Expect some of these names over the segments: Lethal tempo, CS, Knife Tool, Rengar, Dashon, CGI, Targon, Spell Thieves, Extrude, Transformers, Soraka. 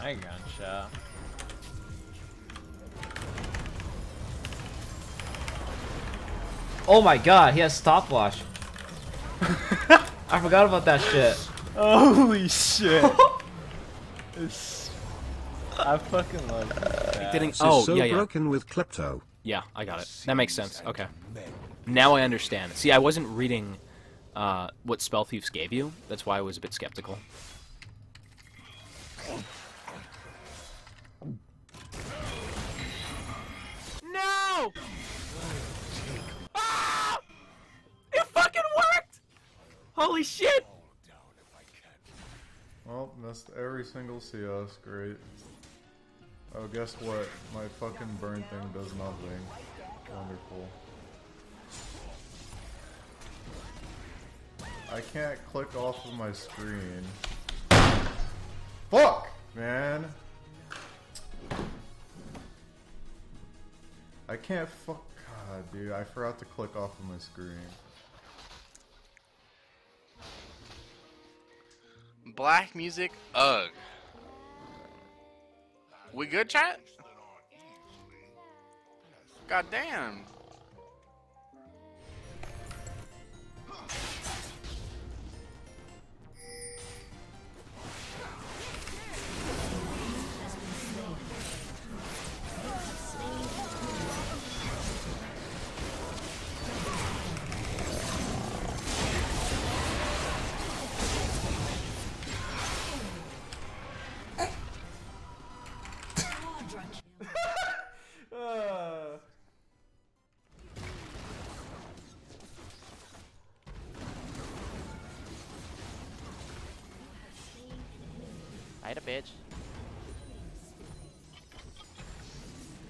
I got shot. Oh my god, he has stopwatch. I forgot about that shit. Holy shit. I fucking love it. Oh, so yeah. Broken with klepto. Yeah, I got it. That makes sense. Okay. Now I understand. See, I wasn't reading what Spell Thieves gave you. That's why I was a bit skeptical. No! Ah! It fucking worked! Holy shit! Well, missed every single CS. Great. Oh, guess what? My fucking burn thing does nothing. Wonderful. I can't click off of my screen. Fuck, man! I can't fuck. God, dude, I forgot to click off of my screen. Black music, ugh. We good, chat? God damn. Bitch.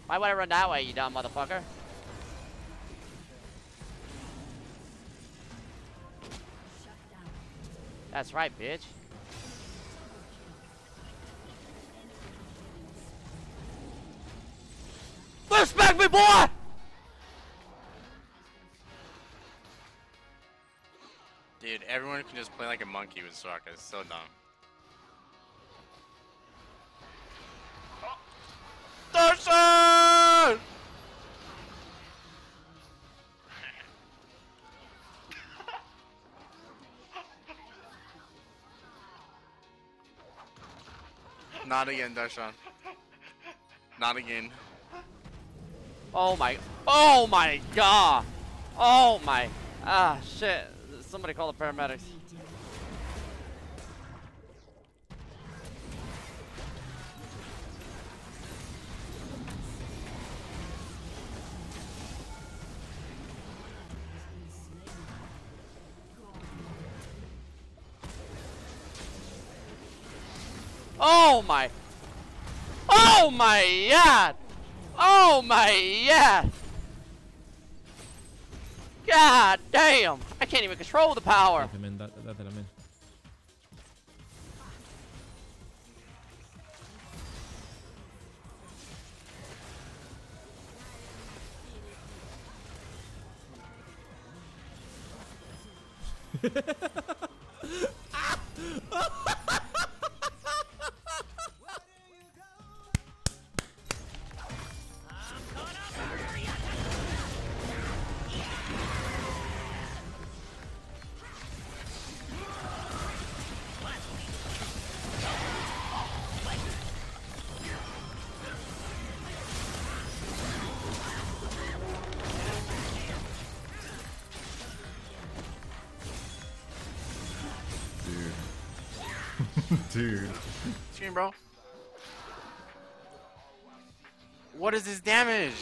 Why would I run that way, you dumb motherfucker? That's right, bitch. Respect me, boy! Dude, everyone can just play like a monkey with Soraka. It's so dumb. Dashon! Not again, Dashon. Not again. Oh my god! Oh my, ah shit. Somebody call the paramedics. Oh my god! Oh my god! God damn! I can't even control the power. Keep him in. That I'm in. Dude. Stream, bro. What is this damage?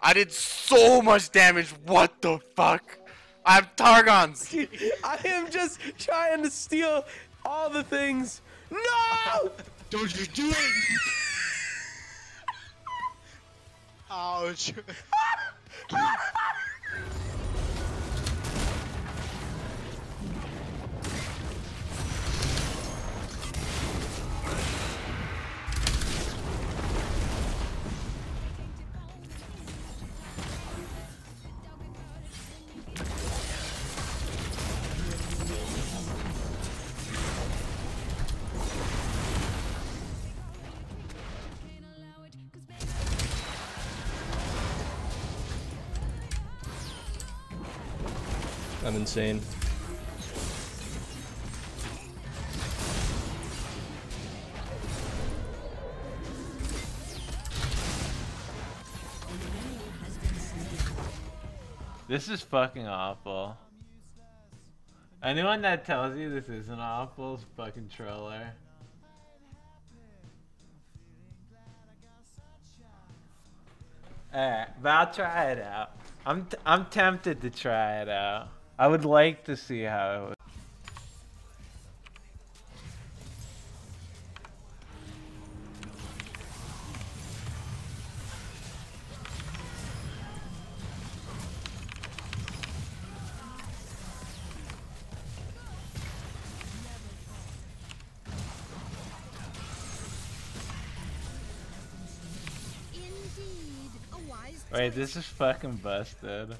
I did so much damage. What the fuck? I have Targons. I am just trying to steal all the things. No! Don't you do it! Ouch. I'm insane. This is fucking awful. Anyone that tells you this isn't awful is a fucking troller. Alright, but I'll try it out. I'm tempted to try it out. I would like to see how it would. Wait, this is fucking busted.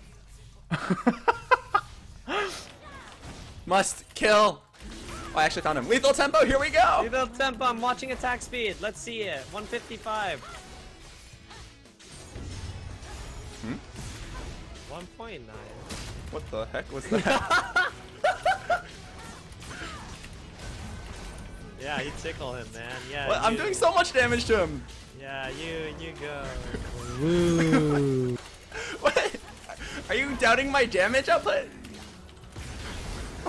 Must kill. Oh, I actually found him. Lethal tempo, here we go. Lethal tempo, I'm watching attack speed. Let's see it. 155. Hmm? 1.9. What the heck was that? Yeah, you tickle him, man. Yeah. Well, I'm doing so much damage to him. Yeah, you go. Woo. What? Are you doubting my damage output?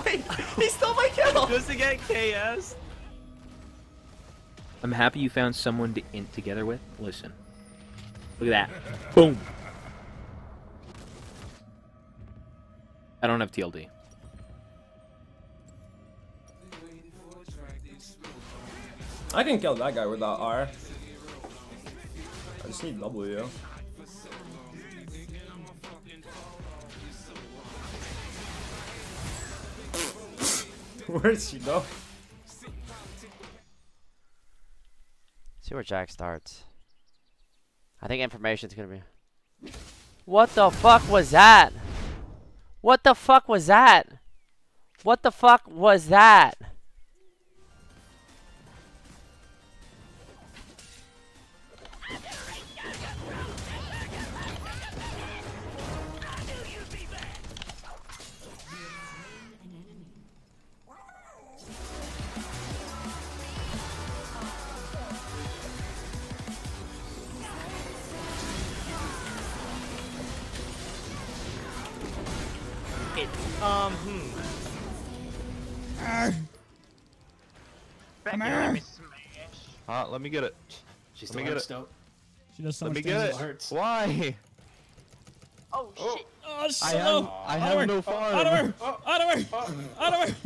Wait, he stole my kill! Just to get KS. I'm happy you found someone to int together with. Listen. Look at that. Boom. I don't have TLD. I can kill that guy without R. I just need W. Where'd she go? See where Jack starts. I think information's gonna be. What the fuck was that? What the fuck was that? What the fuck was that? Let me get it. She's still hurts, though. She does so much damage it hurts. Why? Oh, shit. Oh, slow. I have no farm. Out of her. Out of her. Out of her.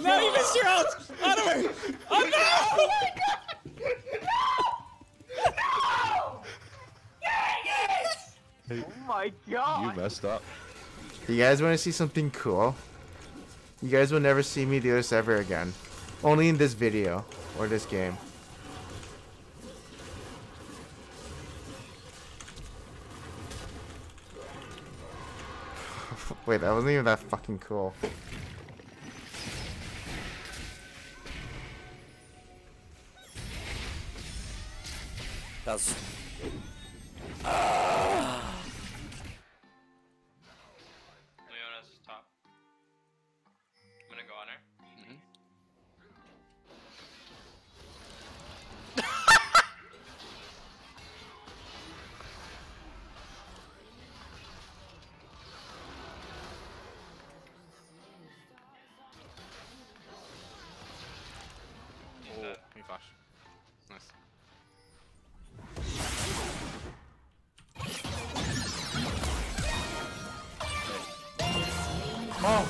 Not even your house. Out of her. Oh, no. Oh, my God. No. No. Dang it. Hey, oh, my God. You messed up. You guys want to see something cool? You guys will never see me do this ever again. Only in this video or this game. Wait, that wasn't even that fucking cool. That's. Leona's top. I'm gonna go on her. Oh.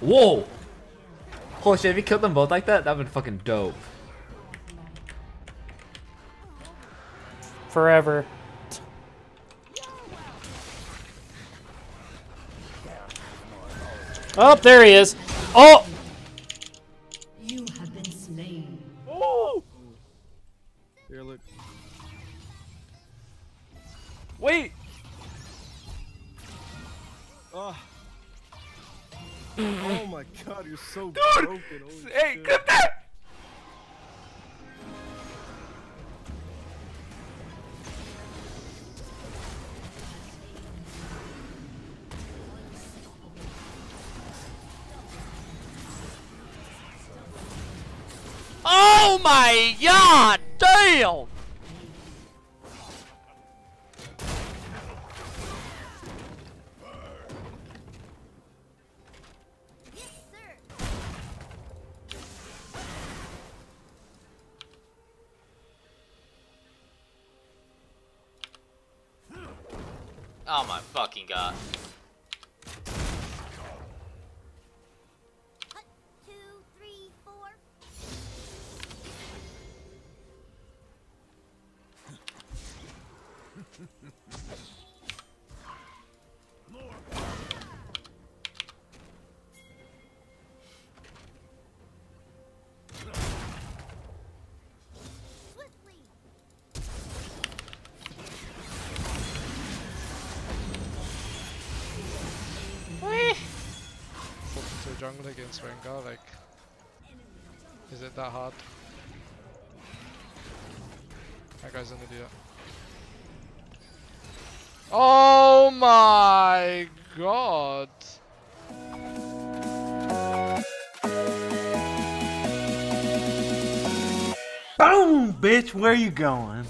Whoa! Holy shit, if he killed them both like that, that would've been fucking dope. Forever. Oh, there he is. Oh! You have been slain. Oh! Wait! Oh my god, you're so broken. Dude! Hey, clip that! Oh my god, damn! Oh my fucking god. Jungle against Rengar, like, is it that hard? That guy's an idiot. Oh my god! Boom, bitch, where you going?